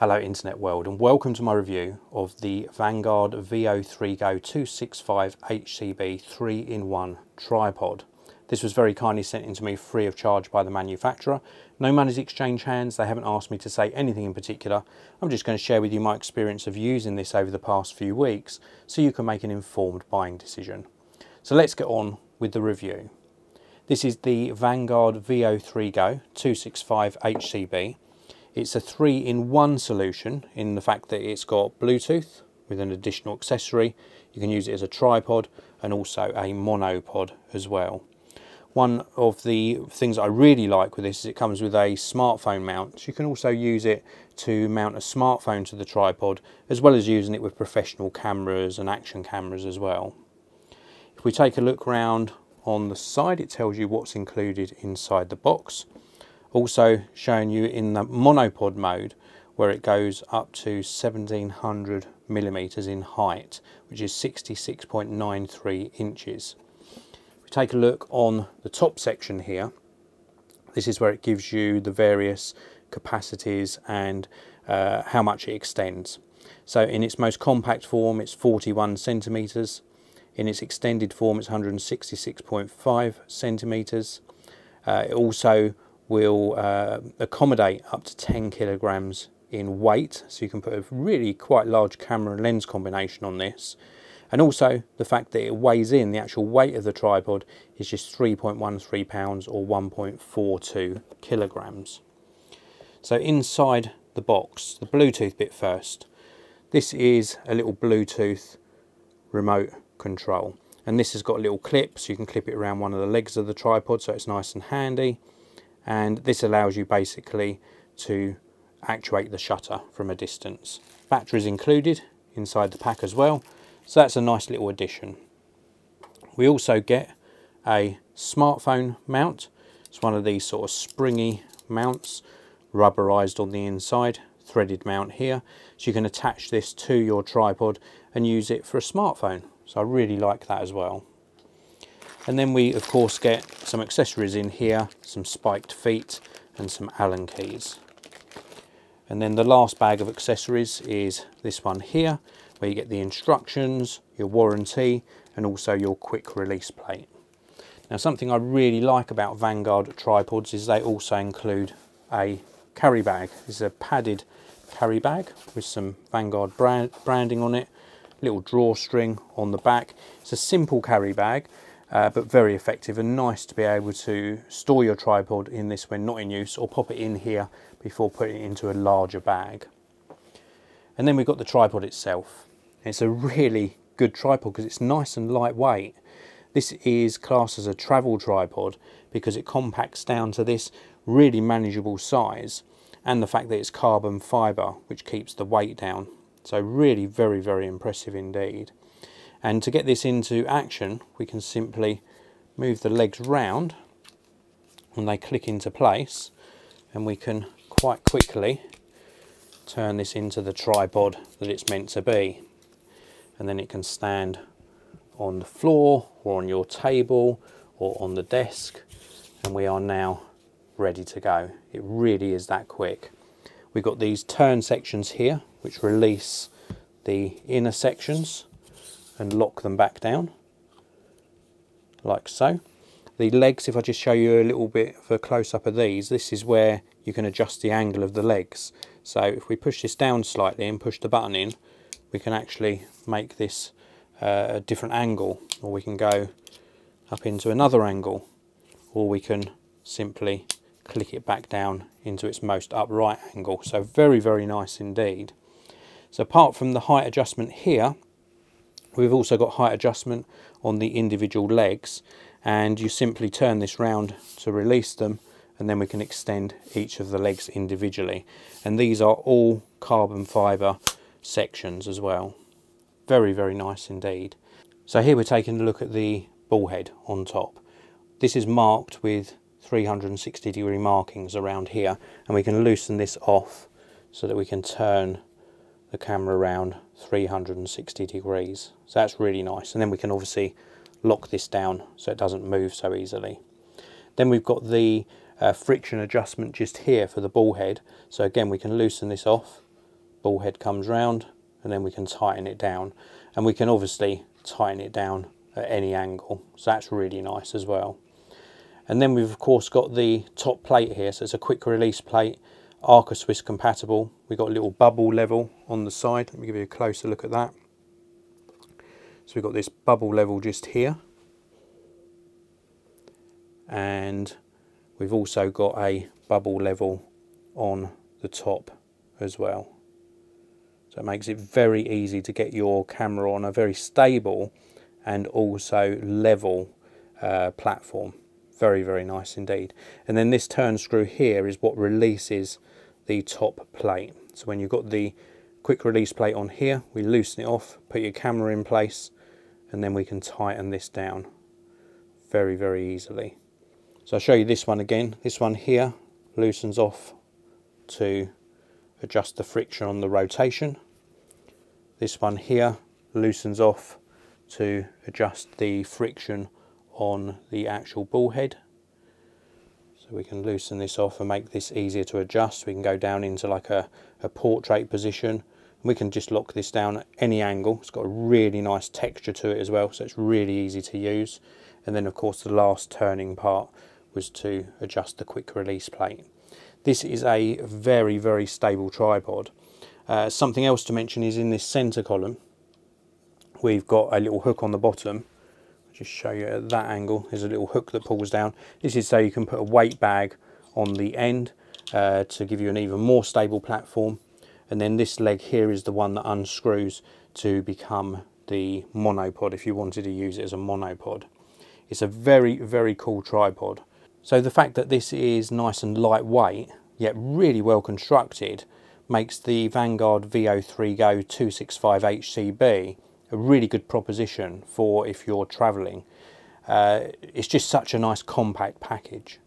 Hello internet world, and welcome to my review of the Vanguard VEO 3Go 265HCB 3-in-1 tripod. This was very kindly sent in to me free of charge by the manufacturer. No money's exchanged hands, they haven't asked me to say anything in particular. I'm just going to share with you my experience of using this over the past few weeks so you can make an informed buying decision. So let's get on with the review. This is the Vanguard VEO 3Go 265HCB. It's a 3-in-1 solution in the fact that it's got Bluetooth with an additional accessory. You can use it as a tripod and also a monopod as well. One of the things I really like with this is it comes with a smartphone mount. So you can also use it to mount a smartphone to the tripod, as well as using it with professional cameras and action cameras as well. If we take a look around on the side, it tells you what's included inside the box. Also showing you in the monopod mode where it goes up to 1700 millimeters in height, which is 66.93 inches. If we take a look on the top section here, this is where it gives you the various capacities and how much it extends. So in its most compact form, it's 41 centimeters. In its extended form, it's 166.5 centimeters. It also will accommodate up to 10 kilograms in weight, so you can put a really quite large camera and lens combination on this. And also the fact that it weighs in, the actual weight of the tripod is just 3.13 pounds or 1.42 kilograms. So inside the box, the Bluetooth bit first, this is a little Bluetooth remote control. And this has got a little clip, so you can clip it around one of the legs of the tripod, so it's nice and handy. And this allows you basically to actuate the shutter from a distance. Batteries included inside the pack as well, so that's a nice little addition. We also get a smartphone mount. It's one of these sort of springy mounts, rubberized on the inside, threaded mount here. So you can attach this to your tripod and use it for a smartphone. So I really like that as well. And then we of course get some accessories in here, some spiked feet and some Allen keys. And then the last bag of accessories is this one here, where you get the instructions, your warranty and also your quick release plate. Now something I really like about Vanguard tripods is they also include a carry bag. This is a padded carry bag with some Vanguard branding on it, little drawstring on the back. It's a simple carry bag. But very effective and nice to be able to store your tripod in this when not in use, or pop it in here before putting it into a larger bag. And then we've got the tripod itself. It's a really good tripod because it's nice and lightweight. This is classed as a travel tripod because it compacts down to this really manageable size, and the fact that it's carbon fibre which keeps the weight down. So really very, very impressive indeed. And to get this into action, we can simply move the legs round and they click into place, and we can quite quickly turn this into the tripod that it's meant to be. And then it can stand on the floor or on your table or on the desk, and we are now ready to go. It really is that quick. We've got these turn sections here which release the inner sections and lock them back down, like so. The legs, if I just show you a little bit of a close-up of these, this is where you can adjust the angle of the legs. So if we push this down slightly and push the button in, we can actually make this a different angle, or we can go up into another angle, or we can simply click it back down into its most upright angle. So very, very nice indeed. So apart from the height adjustment here, we've also got height adjustment on the individual legs, and you simply turn this round to release them, and then we can extend each of the legs individually. And these are all carbon fibre sections as well. Very, very nice indeed. So here we're taking a look at the ball head on top. This is marked with 360 degree markings around here, and we can loosen this off so that we can turn the camera around 360 degrees. So that's really nice. And then we can obviously lock this down so it doesn't move so easily. Then we've got the friction adjustment just here for the ball head. So again, we can loosen this off ball head comes round, and then we can tighten it down, and we can obviously tighten it down at any angle, so that's really nice as well. And then we've of course got the top plate here, so it's a quick release plate, Arca Swiss compatible. We've got a little bubble level on the side. Let me give you a closer look at that. So we've got this bubble level just here, and we've also got a bubble level on the top as well. So it makes it very easy to get your camera on a very stable and also level platform. Very, very nice indeed. And then this turn screw here is what releases the top plate. So when you've got the quick release plate on here, we loosen it off, put your camera in place, and then we can tighten this down very, very easily. So I'll show you this one again. This one here loosens off to adjust the friction on the rotation. This one here loosens off to adjust the friction on the actual ball head. So we can loosen this off and make this easier to adjust. We can go down into like a portrait position. We can just lock this down at any angle. It's got a really nice texture to it as well, so it's really easy to use. And then of course the last turning part was to adjust the quick release plate. This is a very, very stable tripod. Something else to mention is in this center column, we've got a little hook on the bottom. I'll just show you at that angle. There's a little hook that pulls down. This is so you can put a weight bag on the end to give you an even more stable platform. And then this leg here is the one that unscrews to become the monopod if you wanted to use it as a monopod. It's a very, very cool tripod. So the fact that this is nice and lightweight, yet really well constructed, makes the Vanguard VEO 3Go 265HCB a really good proposition for if you're traveling. It's just such a nice compact package.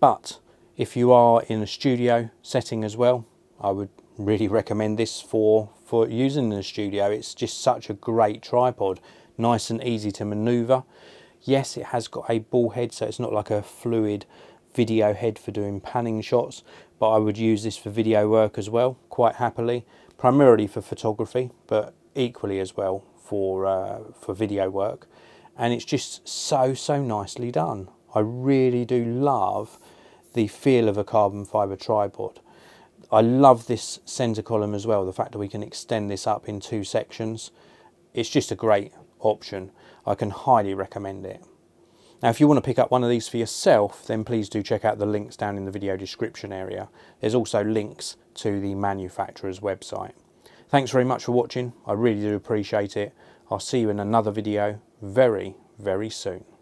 But if you are in a studio setting as well, I would really recommend this for using in the studio. It's just such a great tripod, nice and easy to maneuver. Yes, it has got a ball head, so it's not like a fluid video head for doing panning shots, but I would use this for video work as well, quite happily, primarily for photography, but equally as well for video work. And it's just so nicely done. I really do love the feel of a carbon fiber tripod. I love this center column as well, the fact that we can extend this up in two sections. It's just a great option. I can highly recommend it. Now if you want to pick up one of these for yourself, then please do check out the links down in the video description area. There's also links to the manufacturer's website. Thanks very much for watching. I really do appreciate it. I'll see you in another video very, very soon.